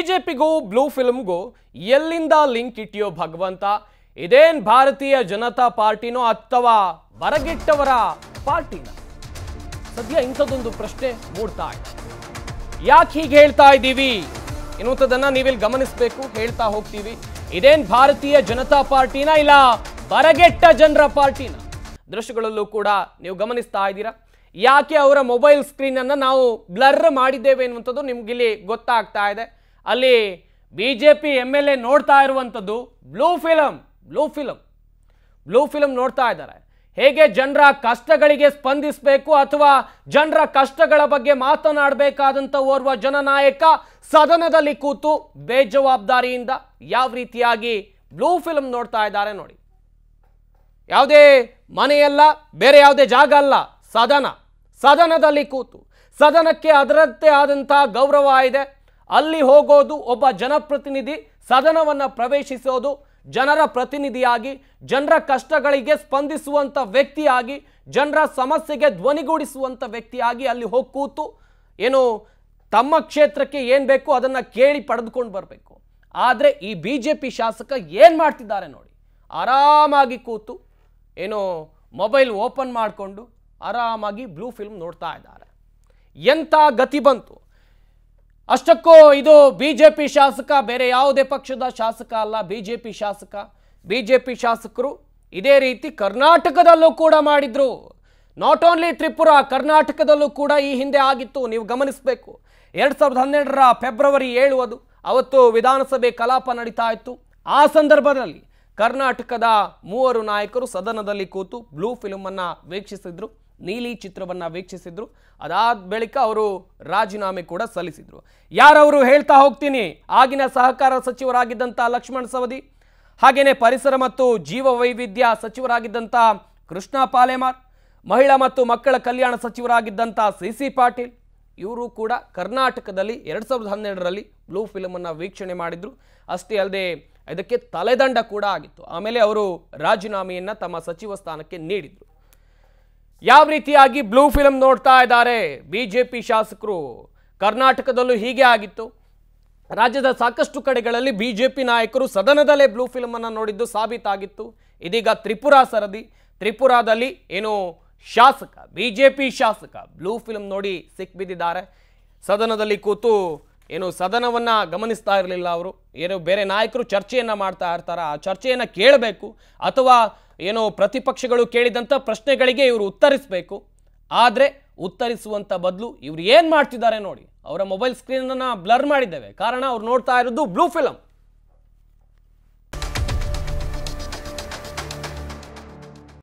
ಬಿಜೆಪಿಗೂ blue ಫಿಲ್ಮ್ಗೂ ಎಲ್ಲಿಂದ link ಇಟ್ಟಿಯೋ ಭಗವಂತ, ಇದೇನ್ ಭಾರತೀಯ ಜನತಾ ಪಾರ್ಟಿನೋ ಅಥವಾ ಬರಗಿಟ್ಟವರ ಪಾರ್ಟಿನ? ಸದ್ಯ ಇಂಥದೊಂದು ಪ್ರಶ್ನೆ ಮೂಡ್ತಾ ಇದೆ. ಯಾಕೆ ಹೀಗೆ ಹೇಳ್ತಾ ಇದ್ದೀವಿ ಎನ್ನುವುದನ್ನ ನೀವಿಲ್ಲಿ ಗಮನಿಸಬೇಕು. ಹೇಳ್ತಾ ಹೋಗ್ತೀವಿ, ಇದೇನ್ ಭಾರತೀಯ ಜನತಾ ಪಾರ್ಟಿನ ಇಲ್ಲ ಬರಗೆಟ್ಟ ಜನರ ಪಾರ್ಟಿನ? ದೃಶ್ಯಗಳಲ್ಲೂ ಕೂಡ ನೀವು ಗಮನಿಸ್ತಾ ಇದ್ದೀರಾ. ಯಾಕೆ ಅವರ ಮೊಬೈಲ್ ಸ್ಕ್ರೀನನ್ನು ನಾವು ಬ್ಲರ್ ಮಾಡಿದ್ದೇವೆ ಎನ್ನುವಂಥದ್ದು ನಿಮಗಿಲ್ಲಿ ಗೊತ್ತಾಗ್ತಾ ಇದೆ. ಅಲ್ಲಿ ಬಿ ಜೆ ಪಿ MLA ನೋಡ್ತಾ ಇರುವಂಥದ್ದು ಬ್ಲೂ ಫಿಲಮ್ ನೋಡ್ತಾ ಇದ್ದಾರೆ. ಹೇಗೆ ಜನರ ಕಷ್ಟಗಳಿಗೆ ಸ್ಪಂದಿಸಬೇಕು ಅಥವಾ ಜನರ ಕಷ್ಟಗಳ ಬಗ್ಗೆ ಮಾತನಾಡಬೇಕಾದಂಥ ಓರ್ವ ಜನನಾಯಕ ಸದನದಲ್ಲಿ ಕೂತು ಬೇಜವಾಬ್ದಾರಿಯಿಂದ ಯಾವ ರೀತಿಯಾಗಿ ಬ್ಲೂ ಫಿಲಮ್ ನೋಡ್ತಾ ಇದ್ದಾರೆ ನೋಡಿ. ಯಾವುದೇ ಮನೆಯಲ್ಲ, ಬೇರೆ ಯಾವುದೇ ಜಾಗ ಅಲ್ಲ, ಸದನದಲ್ಲಿ ಕೂತು, ಸದನಕ್ಕೆ ಅದರದ್ದೇ ಆದಂತಹ ಗೌರವ ಇದೆ. ಅಲ್ಲಿ ಹೋಗೋದು ಒಬ್ಬ ಜನಪ್ರತಿನಿಧಿ, ಸದನವನ್ನು ಪ್ರವೇಶಿಸೋದು ಜನರ ಪ್ರತಿನಿಧಿಯಾಗಿ, ಜನರ ಕಷ್ಟಗಳಿಗೆ ಸ್ಪಂದಿಸುವಂಥ ವ್ಯಕ್ತಿಯಾಗಿ, ಜನರ ಸಮಸ್ಯೆಗೆ ಧ್ವನಿಗೂಡಿಸುವಂಥ ವ್ಯಕ್ತಿಯಾಗಿ ಅಲ್ಲಿ ಹೋಗಿ ಕೂತು ಏನು ತಮ್ಮ ಕ್ಷೇತ್ರಕ್ಕೆ ಏನು ಬೇಕು ಅದನ್ನು ಕೇಳಿ ಪಡೆದುಕೊಂಡು ಬರಬೇಕು. ಆದರೆ ಈ BJP ಶಾಸಕ ಏನು ಮಾಡ್ತಿದ್ದಾರೆ ನೋಡಿ, ಆರಾಮಾಗಿ ಕೂತು ಏನೋ ಮೊಬೈಲ್ ಓಪನ್ ಮಾಡಿಕೊಂಡು ಆರಾಮಾಗಿ ಬ್ಲೂ ಫಿಲ್ಮ್ ನೋಡ್ತಾ ಇದ್ದಾರೆ. ಎಂಥ ಗತಿ ಬಂತು! ಅಷ್ಟಕ್ಕೂ ಇದು BJP ಶಾಸಕ, ಬೇರೆ ಯಾವುದೇ ಪಕ್ಷದ ಶಾಸಕ ಅಲ್ಲ. BJP ಶಾಸಕರು ಇದೇ ರೀತಿ ಕರ್ನಾಟಕದಲ್ಲೂ ಕೂಡ ಮಾಡಿದ್ರು. ನಾಟ್ ಓನ್ಲಿ ತ್ರಿಪುರಾ, ಕರ್ನಾಟಕದಲ್ಲೂ ಕೂಡ ಈ ಹಿಂದೆ ಆಗಿತ್ತು. ನೀವು ಗಮನಿಸಬೇಕು, 2012 ಫೆಬ್ರವರಿ 7 ಅದು, ಅವತ್ತು ವಿಧಾನಸಭೆ ಕಲಾಪ ನಡೀತಾ ಇತ್ತು. ಆ ಸಂದರ್ಭದಲ್ಲಿ ಕರ್ನಾಟಕದ 3 ನಾಯಕರು ಸದನದಲ್ಲಿ ಕೂತು ಬ್ಲೂ ಫಿಲ್ಮನ್ನು ವೀಕ್ಷಿಸಿದ್ರು, ನೀಲಿ ಚಿತ್ರವನ್ನು ವೀಕ್ಷಿಸಿದ್ರು. ಅದಾದ ಬಳಿಕ ಅವರು ರಾಜೀನಾಮೆ ಕೂಡ ಸಲ್ಲಿಸಿದ್ರು. ಯಾರವರು ಹೇಳ್ತಾ ಹೋಗ್ತೀನಿ, ಆಗಿನ ಸಹಕಾರ ಸಚಿವರಾಗಿದ್ದಂಥ ಲಕ್ಷ್ಮಣ ಸವದಿ, ಹಾಗೆಯೇ ಪರಿಸರ ಮತ್ತು ಜೀವ ವೈವಿಧ್ಯ ಸಚಿವರಾಗಿದ್ದಂಥ ಕೃಷ್ಣ ಪಾಲೆಮಾರ್, ಮಹಿಳಾ ಮತ್ತು ಮಕ್ಕಳ ಕಲ್ಯಾಣ ಸಚಿವರಾಗಿದ್ದಂಥ CC ಪಾಟೀಲ್, ಇವರು ಕೂಡ ಕರ್ನಾಟಕದಲ್ಲಿ 2012 ಬ್ಲೂ ಫಿಲ್ಮನ್ನು ವೀಕ್ಷಣೆ ಮಾಡಿದ್ರು. ಅಷ್ಟೇ ಅಲ್ಲದೆ ಇದಕ್ಕೆ ತಲೆದಂಡ ಕೂಡ ಆಗಿತ್ತು. ಆಮೇಲೆ ಅವರು ರಾಜೀನಾಮೆಯನ್ನು ತಮ್ಮ ಸಚಿವ ಸ್ಥಾನಕ್ಕೆ ನೀಡಿದರು. ಯಾವ ರೀತಿಯಾಗಿ ಬ್ಲೂ ಫಿಲಮ್ ನೋಡ್ತಾ ಇದ್ದಾರೆ BJP ಶಾಸಕರು? ಕರ್ನಾಟಕದಲ್ಲೂ ಹೀಗೆ ಆಗಿತ್ತು. ರಾಜ್ಯದ ಸಾಕಷ್ಟು ಕಡೆಗಳಲ್ಲಿ BJP ನಾಯಕರು ಸದನದಲ್ಲೇ ಬ್ಲೂ ಫಿಲಮನ್ನು ನೋಡಿದ್ದು ಸಾಬೀತಾಗಿತ್ತು. ಇದೀಗ ತ್ರಿಪುರಾ ಸರದಿ. ತ್ರಿಪುರಾದಲ್ಲಿ ಏನೋ ಶಾಸಕ, BJP ಶಾಸಕ ಬ್ಲೂ ಫಿಲಮ್ ನೋಡಿ ಸಿಕ್ಬಿದ್ದಿದ್ದಾರೆ. ಸದನದಲ್ಲಿ ಕೂತು ಏನು ಸದನವನ್ನು ಗಮನಿಸ್ತಾ ಇರಲಿಲ್ಲ ಅವರು. ಏನೋ ಬೇರೆ ನಾಯಕರು ಚರ್ಚೆಯನ್ನು ಮಾಡ್ತಾ ಇರ್ತಾರೆ, ಆ ಚರ್ಚೆಯನ್ನು ಕೇಳಬೇಕು ಅಥವಾ ಏನೋ ಪ್ರತಿಪಕ್ಷಗಳು ಕೇಳಿದಂಥ ಪ್ರಶ್ನೆಗಳಿಗೆ ಇವರು ಉತ್ತರಿಸಬೇಕು. ಆದರೆ ಉತ್ತರಿಸುವಂಥ ಬದಲು ಇವರು ಏನು ಮಾಡ್ತಿದ್ದಾರೆ ನೋಡಿ, ಅವರ ಮೊಬೈಲ್ ಸ್ಕ್ರೀನನ್ನು ಬ್ಲರ್ ಮಾಡಿದ್ದೇವೆ. ಕಾರಣ ಅವ್ರು ನೋಡ್ತಾ ಇರೋದು ಬ್ಲೂ ಫಿಲಮ್.